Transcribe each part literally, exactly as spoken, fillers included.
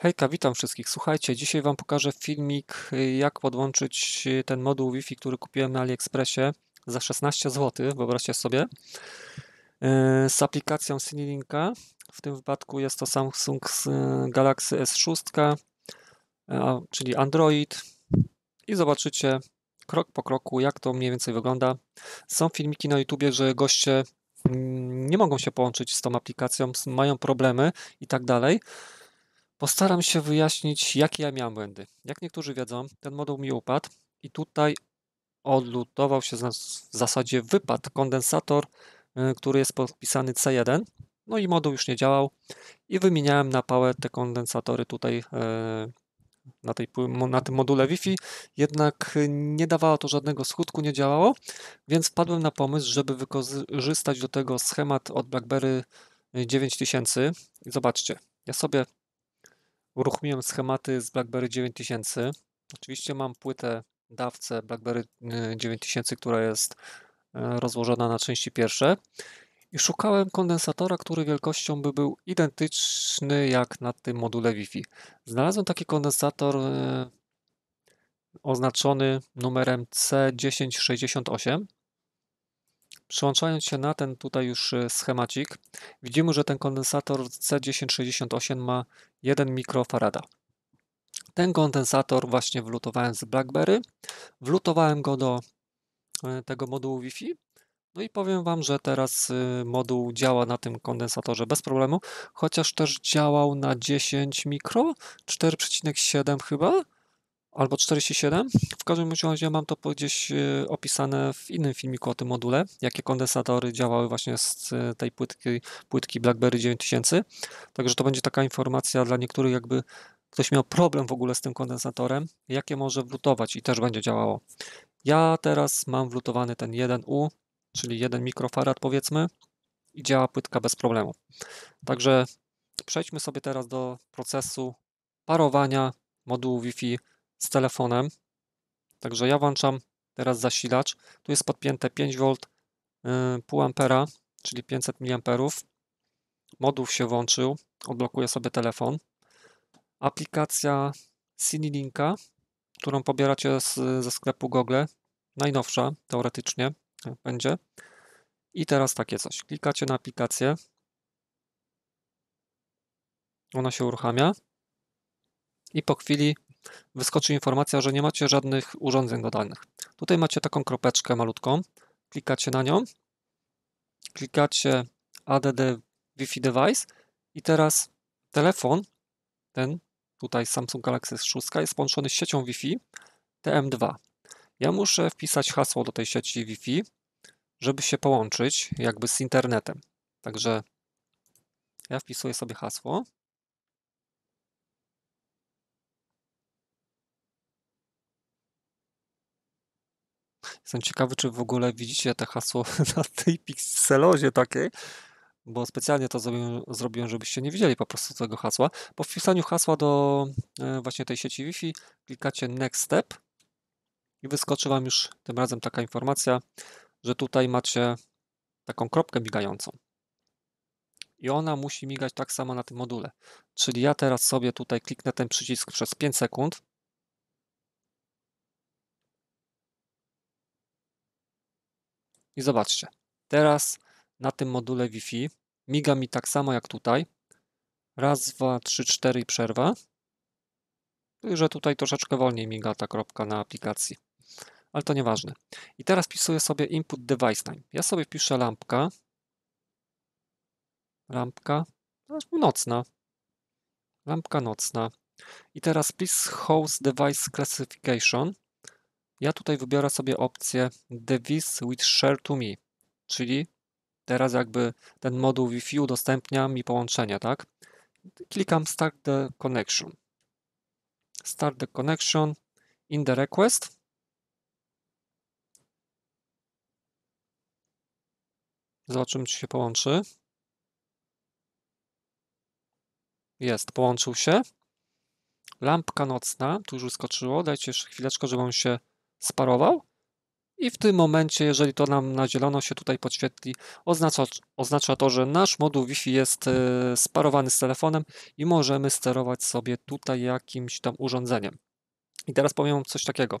Hejka, witam wszystkich. Słuchajcie, dzisiaj Wam pokażę filmik, jak podłączyć ten moduł Wi-Fi, który kupiłem na AliExpressie za szesnaście złotych, wyobraźcie sobie, z aplikacją Sinilinka. W tym wypadku jest to Samsung Galaxy S sześć, czyli Android. I zobaczycie krok po kroku, jak to mniej więcej wygląda. Są filmiki na YouTubie, że goście nie mogą się połączyć z tą aplikacją, mają problemy i tak dalej. Postaram się wyjaśnić, jakie ja miałem błędy. Jak niektórzy wiedzą, ten moduł mi upadł i tutaj odlutował się, w zasadzie wypadł kondensator, który jest podpisany C jeden. No i moduł już nie działał i wymieniałem na pałę te kondensatory tutaj na, tej, na tym module Wi-Fi. Jednak nie dawało to żadnego skutku, nie działało, więc wpadłem na pomysł, żeby wykorzystać do tego schemat od BlackBerry dziewięć tysięcy. I zobaczcie, ja sobie uruchomiłem schematy z BlackBerry dziewięć tysięcy. Oczywiście mam płytę dawcę BlackBerry dziewięć tysięcy, która jest rozłożona na części pierwsze. I szukałem kondensatora, który wielkością by był identyczny jak na tym module Wi-Fi. Znalazłem taki kondensator oznaczony numerem C tysiąc sześćdziesiąt osiem. Przyłączając się na ten tutaj już schemacik, widzimy, że ten kondensator C tysiąc sześćdziesiąt osiem ma jeden mikrofarada. Ten kondensator właśnie wlutowałem z BlackBerry, wlutowałem go do tego modułu Wi-Fi. No i powiem Wam, że teraz moduł działa na tym kondensatorze bez problemu, chociaż też działał na dziesięć mikro, cztery przecinek siedem chyba, albo czterdzieści siedem. W każdym razie mam to gdzieś opisane w innym filmiku o tym module, jakie kondensatory działały właśnie z tej płytki, płytki BlackBerry dziewięć tysięcy. Także to będzie taka informacja dla niektórych, jakby ktoś miał problem w ogóle z tym kondensatorem, jakie może wlutować i też będzie działało. Ja teraz mam wlutowany ten jeden U, czyli jeden mikrofarad powiedzmy, i działa płytka bez problemu. Także przejdźmy sobie teraz do procesu parowania modułu Wi-Fi z telefonem. Także ja włączam teraz zasilacz. Tu jest podpięte pięć wolt, pół ampera, czyli pięćset miliamperów. Moduł się włączył, odblokuję sobie telefon. Aplikacja Sinilinka, którą pobieracie z, ze sklepu Google, najnowsza teoretycznie będzie. I teraz takie coś. Klikacie na aplikację. Ona się uruchamia. I po chwili wyskoczy informacja, że nie macie żadnych urządzeń dodanych. Tutaj macie taką kropeczkę malutką. Klikacie na nią. Klikacie Add Wi-Fi Device. I teraz telefon, ten tutaj Samsung Galaxy S sześć, jest połączony z siecią Wi-Fi T M dwa. Ja muszę wpisać hasło do tej sieci Wi-Fi, żeby się połączyć jakby z internetem. Także ja wpisuję sobie hasło. Jestem ciekawy, czy w ogóle widzicie te hasło na tej pikselozie takiej, bo specjalnie to zrobiłem, żebyście nie widzieli po prostu tego hasła. Po wpisaniu hasła do właśnie tej sieci Wi-Fi klikacie Next Step i wyskoczy Wam już tym razem taka informacja, że tutaj macie taką kropkę migającą. I ona musi migać tak samo na tym module. Czyli ja teraz sobie tutaj kliknę ten przycisk przez pięć sekund. I zobaczcie, teraz na tym module Wi-Fi miga mi tak samo jak tutaj. Raz, dwa, trzy, cztery i przerwa. Także tutaj troszeczkę wolniej miga ta kropka na aplikacji. Ale to nieważne. I teraz wpisuję sobie input device time. Ja sobie wpiszę lampka. Lampka nocna. Lampka nocna. I teraz please host device classification. Ja tutaj wybiorę sobie opcję Device with Share to Me, czyli teraz jakby ten moduł Wi-Fi udostępnia mi połączenie, tak? Klikam Start the Connection. Start the Connection in the Request. Zobaczymy, czy się połączy. Jest, połączył się. Lampka nocna, tu już wyskoczyło, dajcie jeszcze chwileczkę, żeby on się sparował I w tym momencie, jeżeli to nam na zielono się tutaj podświetli, oznacza, oznacza to, że nasz moduł Wi-Fi jest sparowany z telefonem i możemy sterować sobie tutaj jakimś tam urządzeniem. I teraz powiem wam coś takiego.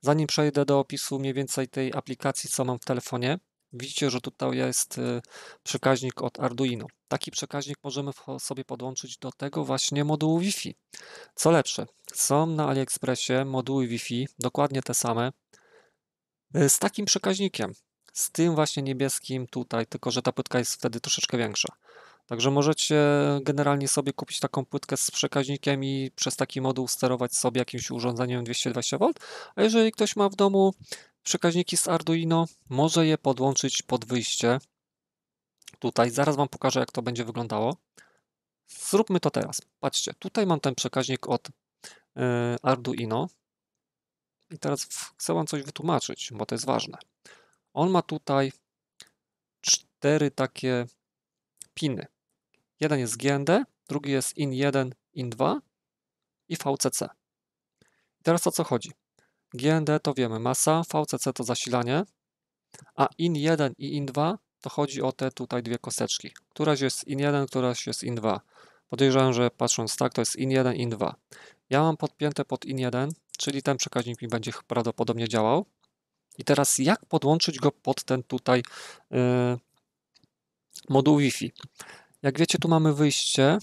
Zanim przejdę do opisu mniej więcej tej aplikacji, co mam w telefonie, widzicie, że tutaj jest przekaźnik od Arduino. Taki przekaźnik możemy sobie podłączyć do tego właśnie modułu Wi-Fi. Co lepsze, są na AliExpressie moduły Wi-Fi, dokładnie te same, z takim przekaźnikiem, z tym właśnie niebieskim tutaj, tylko że ta płytka jest wtedy troszeczkę większa. Także możecie generalnie sobie kupić taką płytkę z przekaźnikiem i przez taki moduł sterować sobie jakimś urządzeniem dwieście dwadzieścia wolt, a jeżeli ktoś ma w domu przekaźniki z Arduino, może je podłączyć pod wyjście. Tutaj zaraz wam pokażę, jak to będzie wyglądało. Zróbmy to teraz. Patrzcie, tutaj mam ten przekaźnik od yy, Arduino. I teraz chcę wam coś wytłumaczyć, bo to jest ważne. On ma tutaj cztery takie piny. Jeden jest G N D, drugi jest I N jeden, I N dwa i V C C. I teraz o co chodzi? G N D to wiemy masa, V C C to zasilanie, a I N jeden i I N dwa to chodzi o te tutaj dwie kosteczki. Któraś jest I N jeden, któraś jest I N dwa. Podejrzewam, że patrząc tak, to jest I N jeden, I N dwa. Ja mam podpięte pod I N jeden, czyli ten przekaźnik mi będzie prawdopodobnie działał. I teraz jak podłączyć go pod ten tutaj yy, moduł Wi-Fi? Jak wiecie, tu mamy wyjście,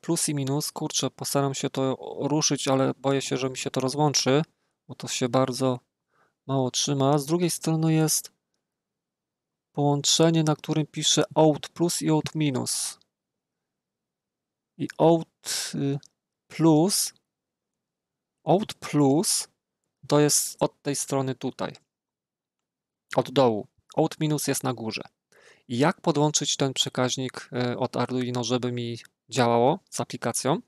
plus i minus. Kurczę, postaram się to ruszyć, ale boję się, że mi się to rozłączy, bo to się bardzo mało trzyma. Z drugiej strony jest połączenie, na którym pisze out plus i out minus. I out plus, out plus to jest od tej strony tutaj, od dołu. Out minus jest na górze. I jak podłączyć ten przekaźnik od Arduino, żeby mi działało z aplikacją?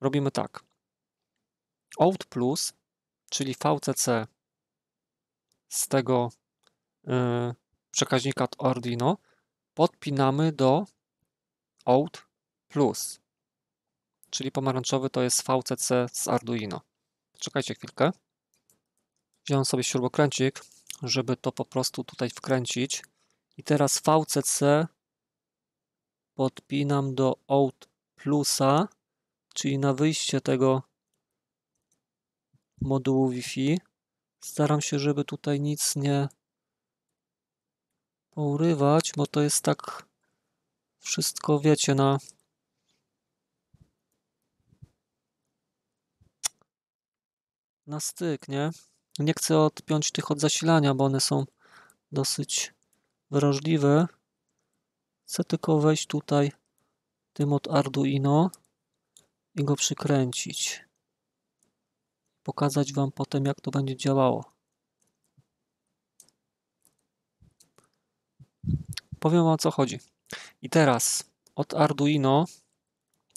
Robimy tak. Out plus, czyli V C C z tego yy, przekaźnika od Arduino, podpinamy do out plus. Czyli pomarańczowy to jest V C C z Arduino. Czekajcie chwilkę. Wziąłem sobie śrubokręcik, żeby to po prostu tutaj wkręcić. I teraz V C C podpinam do out plusa, czyli na wyjście tego modułu Wi-Fi. Staram się, żeby tutaj nic nie pourywać, bo to jest tak wszystko, wiecie, na... na styk, nie? Nie chcę odpiąć tych od zasilania, bo one są dosyć wrażliwe. Chcę tylko wejść tutaj tym od Arduino i go przykręcić. Pokazać wam potem, jak to będzie działało. Powiem wam, o co chodzi. I teraz od Arduino,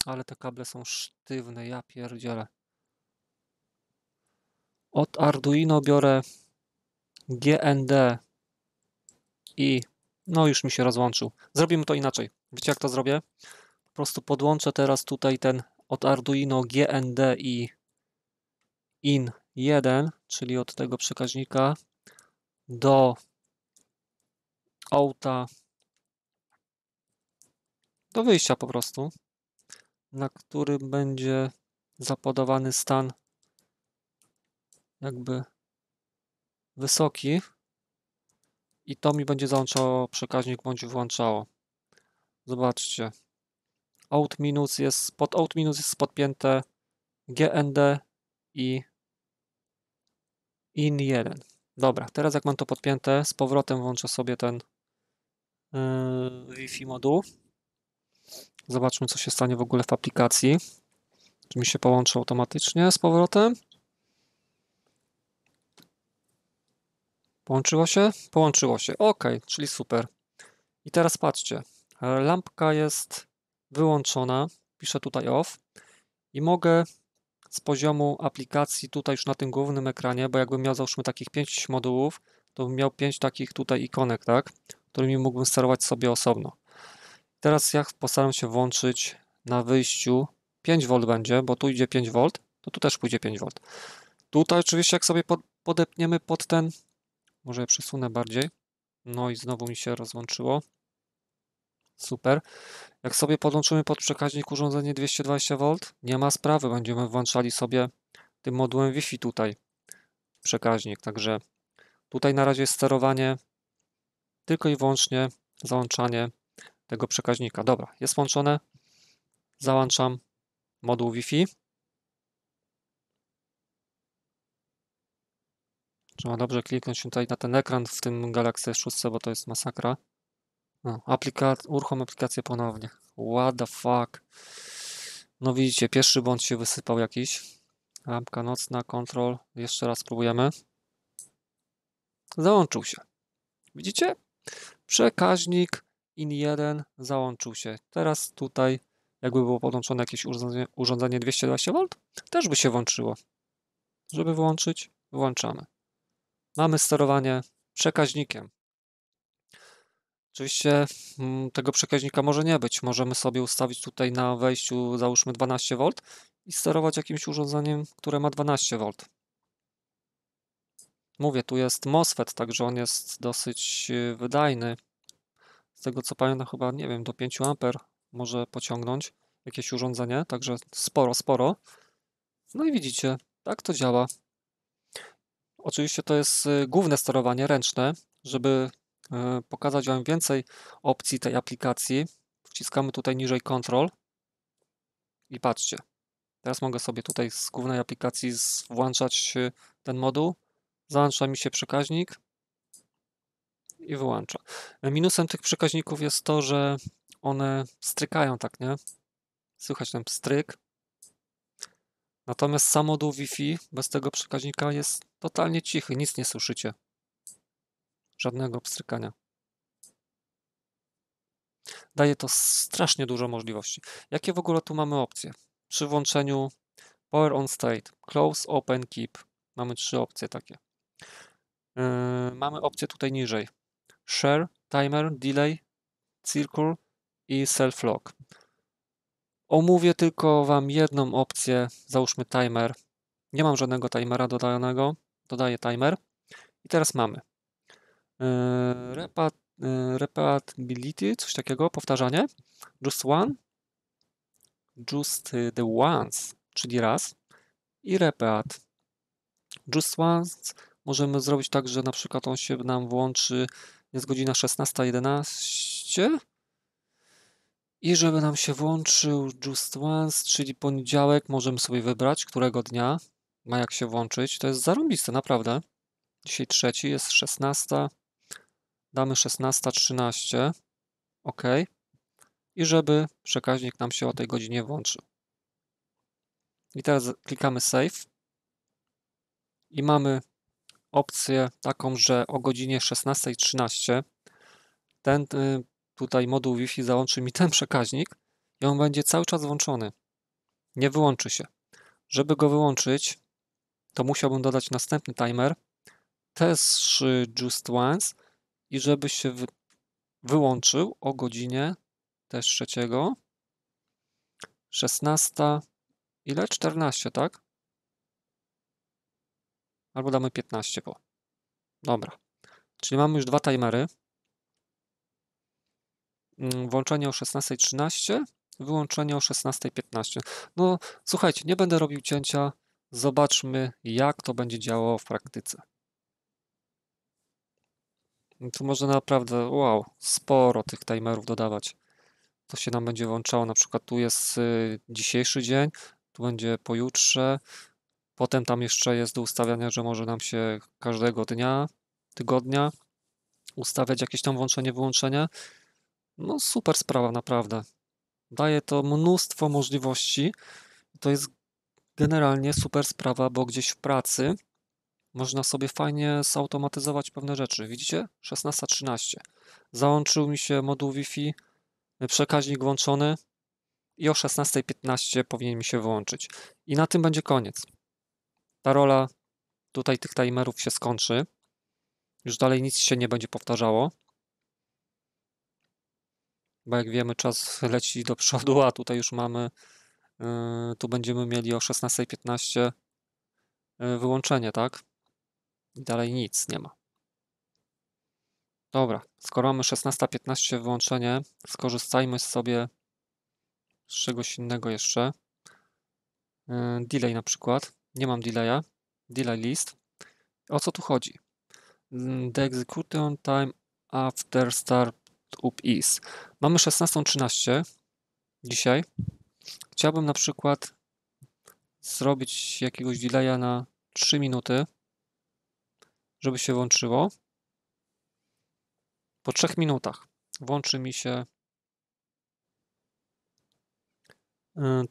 ale te kable są sztywne, ja pierdzielę. Od Arduino biorę G N D i no już mi się rozłączył. Zrobimy to inaczej. Wiecie, jak to zrobię? Po prostu podłączę teraz tutaj ten od Arduino G N D i I N jeden, czyli od tego przekaźnika do outa, do wyjścia po prostu, na którym będzie zapodawany stan jakby wysoki i to mi będzie załączało przekaźnik bądź włączało. Zobaczcie, out minus jest, pod out minus jest podpięte G N D i I N jeden. Dobra, teraz jak mam to podpięte, z powrotem włączę sobie ten yy, Wi-Fi moduł. Zobaczmy, co się stanie w ogóle w aplikacji. Czy mi się połączy automatycznie z powrotem? Połączyło się? Połączyło się. OK, czyli super. I teraz patrzcie. Lampka jest wyłączona. Piszę tutaj off. I mogę z poziomu aplikacji tutaj już na tym głównym ekranie, bo jakbym miał załóżmy takich pięć modułów, to bym miał pięć takich tutaj ikonek, tak? Którymi mógłbym sterować sobie osobno. Teraz ja postaram się włączyć na wyjściu. pięć wolt będzie, bo tu idzie pięć wolt, to tu też pójdzie pięć wolt. Tutaj oczywiście jak sobie pod podepniemy pod ten. Może przesunę bardziej. No i znowu mi się rozłączyło. Super. Jak sobie podłączymy pod przekaźnik urządzenie dwieście dwadzieścia wolt, nie ma sprawy, będziemy włączali sobie tym modułem Wi-Fi tutaj przekaźnik. Także tutaj na razie jest sterowanie tylko i wyłącznie załączanie tego przekaźnika. Dobra, jest włączone. Załączam moduł Wi-Fi. Trzeba dobrze kliknąć tutaj na ten ekran w tym Galaxy S sześć, bo to jest masakra. No, aplikac- uruchom aplikację ponownie. What the fuck. No widzicie, pierwszy błąd się wysypał jakiś. Lampka nocna, kontrol. Jeszcze raz spróbujemy. Załączył się. Widzicie? Przekaźnik I N jeden załączył się. Teraz tutaj jakby było podłączone jakieś urządzenie, urządzenie dwieście dwadzieścia wolt, też by się włączyło. Żeby wyłączyć, wyłączamy. Mamy sterowanie przekaźnikiem. Oczywiście tego przekaźnika może nie być. Możemy sobie ustawić tutaj na wejściu załóżmy dwanaście wolt i sterować jakimś urządzeniem, które ma dwanaście wolt. Mówię, tu jest MOSFET, także on jest dosyć wydajny. Z tego co pamiętam chyba, nie wiem, do pięć amperów może pociągnąć jakieś urządzenie, także sporo, sporo. No i widzicie, tak to działa. Oczywiście to jest główne sterowanie ręczne, żeby pokazać Wam więcej opcji tej aplikacji. Wciskamy tutaj niżej Control i patrzcie. Teraz mogę sobie tutaj z głównej aplikacji włączać ten moduł. Załącza mi się przekaźnik i wyłącza. Minusem tych przekaźników jest to, że one strykają, tak nie? Słychać ten pstryk. Natomiast sam moduł Wi-Fi bez tego przekaźnika jest totalnie cichy, nic nie słyszycie. Żadnego pstrykania. Daje to strasznie dużo możliwości. Jakie w ogóle tu mamy opcje? Przy włączeniu Power on State, Close, Open, Keep. Mamy trzy opcje takie. Yy, mamy opcję tutaj niżej. Share, Timer, Delay, Circle i Self-Lock. Omówię tylko Wam jedną opcję, załóżmy timer. Nie mam żadnego timera dodanego, dodaję timer. I teraz mamy yy, repat, yy, repeatability, coś takiego, powtarzanie. Just one, just the once, czyli raz. I repeat. Just once możemy zrobić tak, że na przykład on się nam włączy, jest godzina szesnasta jedenaście. I żeby nam się włączył Just Once, czyli poniedziałek, możemy sobie wybrać, którego dnia ma jak się włączyć. To jest zarąbiste, naprawdę. Dzisiaj trzeci, jest szesnasta. Damy szesnasta trzynaście. OK. I żeby przekaźnik nam się o tej godzinie włączył. I teraz klikamy Save. I mamy opcję taką, że o godzinie szesnasta trzynaście ten... Yy, tutaj moduł Wi-Fi załączy mi ten przekaźnik i on będzie cały czas włączony. Nie wyłączy się. Żeby go wyłączyć, to musiałbym dodać następny timer, też Just Once i żeby się wy wyłączył o godzinie też trzeciego, szesnasta, ile? czternasta, tak? Albo damy piętnaście po. Dobra. Czyli mamy już dwa timery. Włączenie o szesnasta trzynaście, wyłączenie o szesnasta piętnaście. No słuchajcie, nie będę robił cięcia. Zobaczmy, jak to będzie działało w praktyce. Tu można naprawdę, wow, sporo tych timerów dodawać. To się nam będzie włączało, na przykład tu jest y, dzisiejszy dzień, tu będzie pojutrze. Potem tam jeszcze jest do ustawiania, że może nam się każdego dnia, tygodnia ustawiać jakieś tam włączenie, wyłączenie. No super sprawa, naprawdę. Daje to mnóstwo możliwości. To jest generalnie super sprawa, bo gdzieś w pracy można sobie fajnie zautomatyzować pewne rzeczy. Widzicie? szesnasta trzynaście. Załączył mi się moduł Wi-Fi, przekaźnik włączony i o szesnasta piętnaście powinien mi się wyłączyć. I na tym będzie koniec. Ta rola tutaj tych timerów się skończy. Już dalej nic się nie będzie powtarzało. Bo jak wiemy, czas leci do przodu, a tutaj już mamy, yy, tu będziemy mieli o szesnasta piętnaście wyłączenie, tak? Dalej nic nie ma. Dobra, skoro mamy szesnasta piętnaście włączenie, skorzystajmy sobie z czegoś innego jeszcze. Delay na przykład. Nie mam delaya. Delay list. O co tu chodzi? The execution time after start up is. Mamy szesnastą trzynaście dzisiaj. Chciałbym na przykład zrobić jakiegoś delaya na trzy minuty, żeby się włączyło. Po trzech minutach włączy mi się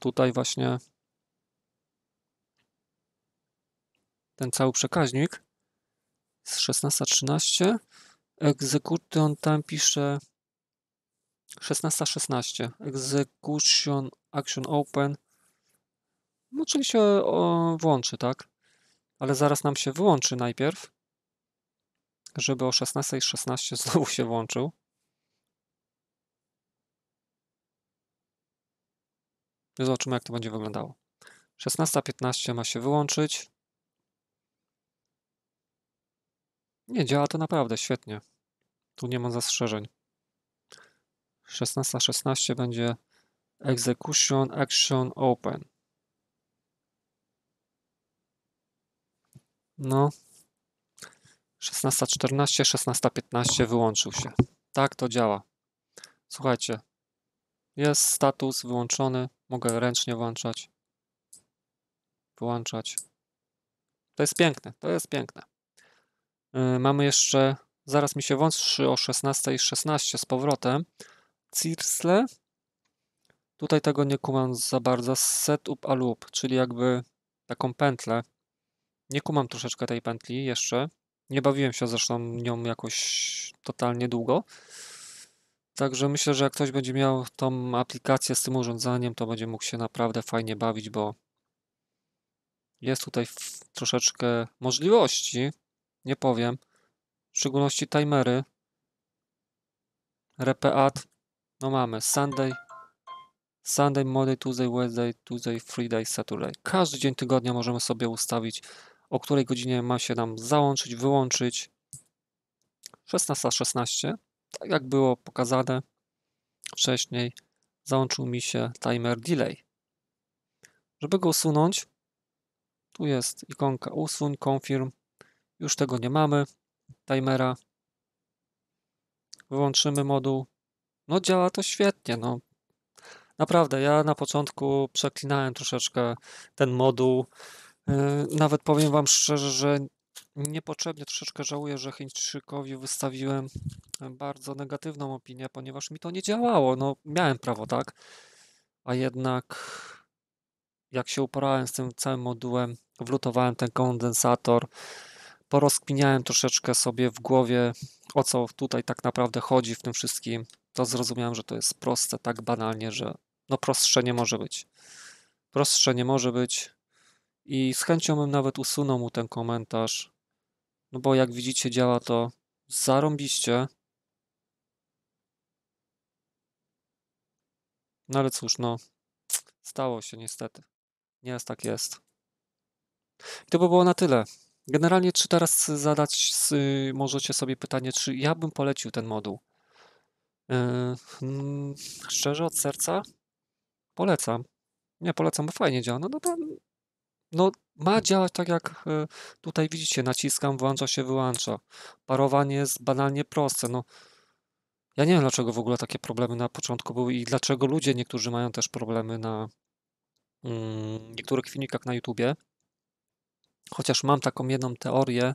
tutaj właśnie ten cały przekaźnik z szesnasta trzynaście. Execution time pisze szesnasta szesnaście. Execution action open. No, czyli się o, włączy, tak? Ale zaraz nam się wyłączy najpierw, żeby o szesnastej szesnaście znowu się włączył. Zobaczymy, jak to będzie wyglądało. szesnasta piętnaście ma się wyłączyć. Nie, działa to naprawdę świetnie. Tu nie ma zastrzeżeń. szesnasta szesnaście będzie execution action open. No. szesnasta czternaście, szesnasta piętnaście wyłączył się. Tak to działa. Słuchajcie. Jest status wyłączony. Mogę ręcznie włączać. Wyłączać. To jest piękne. To jest piękne. Yy, mamy jeszcze... Zaraz mi się włączy o szesnastej szesnaście z powrotem. Circle. Tutaj tego nie kumam za bardzo. Setup a loop. Czyli jakby taką pętlę. Nie kumam troszeczkę tej pętli jeszcze. Nie bawiłem się zresztą nią jakoś totalnie długo. Także myślę, że jak ktoś będzie miał tą aplikację z tym urządzeniem, to będzie mógł się naprawdę fajnie bawić, bo jest tutaj troszeczkę możliwości, nie powiem. W szczególności timery. Repeat. No mamy Sunday, Sunday, Monday, Tuesday, Wednesday, Tuesday, Friday, Saturday. Każdy dzień tygodnia możemy sobie ustawić, o której godzinie ma się nam załączyć, wyłączyć. szesnasta szesnaście, tak jak było pokazane wcześniej, załączył mi się timer delay. Żeby go usunąć, tu jest ikonka usuń, confirm. Już tego nie mamy, timera. Wyłączymy moduł. No działa to świetnie, no. Naprawdę, ja na początku przeklinałem troszeczkę ten moduł. Nawet powiem wam szczerze, że niepotrzebnie troszeczkę żałuję, że Chińczykowi wystawiłem bardzo negatywną opinię, ponieważ mi to nie działało. No miałem prawo, tak? A jednak jak się uporałem z tym całym modułem, wlutowałem ten kondensator, porozkminiałem troszeczkę sobie w głowie, o co tutaj tak naprawdę chodzi w tym wszystkim, to zrozumiałem, że to jest proste tak banalnie, że no prostsze nie może być. Prostsze nie może być. I z chęcią bym nawet usunął mu ten komentarz, no bo jak widzicie działa to zarąbiście. No ale cóż, no stało się niestety. Nieraz tak jest. I to by było na tyle. Generalnie czy teraz zadać yy, możecie sobie pytanie, czy ja bym polecił ten moduł. Yy, mm, szczerze od serca? Polecam. Nie, polecam, bo fajnie działa. No, no to... No ma działać tak jak tutaj widzicie, naciskam, włącza się, wyłącza. Parowanie jest banalnie proste. No, ja nie wiem dlaczego w ogóle takie problemy na początku były i dlaczego ludzie niektórzy mają też problemy na mm, niektórych filmikach na YouTubie. Chociaż mam taką jedną teorię,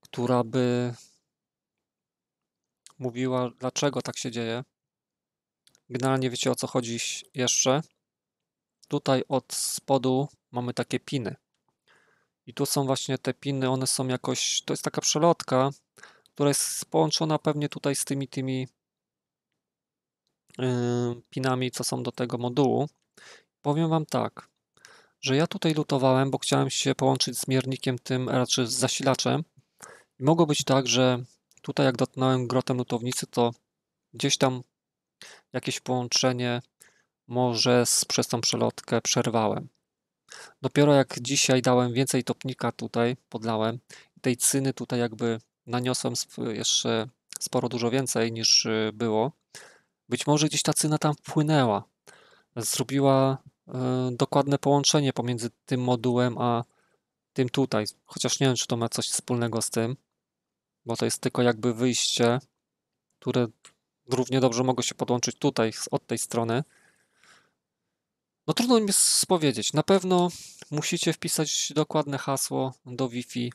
która by mówiła dlaczego tak się dzieje. Generalnie wiecie o co chodzi jeszcze. Tutaj od spodu mamy takie piny. I tu są właśnie te piny, one są jakoś, to jest taka przelotka, która jest połączona pewnie tutaj z tymi, tymi yy, pinami, co są do tego modułu. Powiem wam tak, że ja tutaj lutowałem, bo chciałem się połączyć z miernikiem tym, raczej z zasilaczem. I mogło być tak, że tutaj jak dotknąłem grotem lutownicy, to gdzieś tam jakieś połączenie może z, przez tą przelotkę przerwałem. Dopiero jak dzisiaj dałem więcej topnika tutaj, podlałem, tej cyny tutaj jakby naniosłem jeszcze sporo, dużo więcej niż było. Być może gdzieś ta cyna tam wpłynęła, zrobiła y, dokładne połączenie pomiędzy tym modułem a tym tutaj, chociaż nie wiem, czy to ma coś wspólnego z tym, bo to jest tylko jakby wyjście, które równie dobrze mogło się podłączyć tutaj, od tej strony. No trudno mi jest powiedzieć, na pewno musicie wpisać dokładne hasło do Wi-Fi,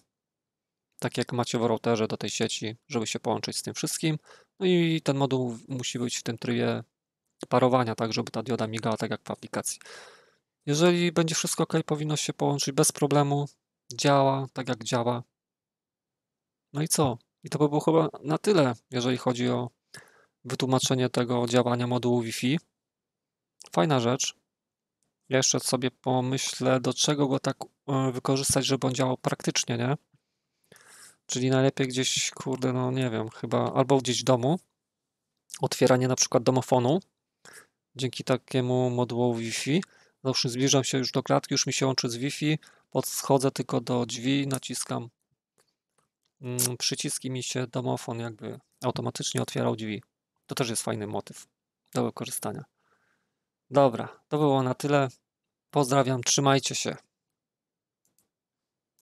tak jak macie w routerze do tej sieci, żeby się połączyć z tym wszystkim. No i ten moduł musi być w tym trybie parowania, tak żeby ta dioda migała tak jak w aplikacji. Jeżeli będzie wszystko ok, powinno się połączyć bez problemu, działa tak jak działa. No i co? I to by było chyba na tyle, jeżeli chodzi o wytłumaczenie tego działania modułu Wi-Fi. Fajna rzecz. Ja jeszcze sobie pomyślę, do czego go tak wykorzystać, żeby on działał praktycznie, nie? Czyli najlepiej gdzieś, kurde, no nie wiem, chyba albo gdzieś w domu, otwieranie na przykład domofonu, dzięki takiemu modułowi Wi-Fi. Zawsze zbliżam się już do klatki, już mi się łączy z Wi-Fi, podchodzę tylko do drzwi, naciskam mm, przyciski, mi się domofon jakby automatycznie otwierał drzwi. To też jest fajny motyw do wykorzystania. Dobra, to było na tyle. Pozdrawiam, trzymajcie się.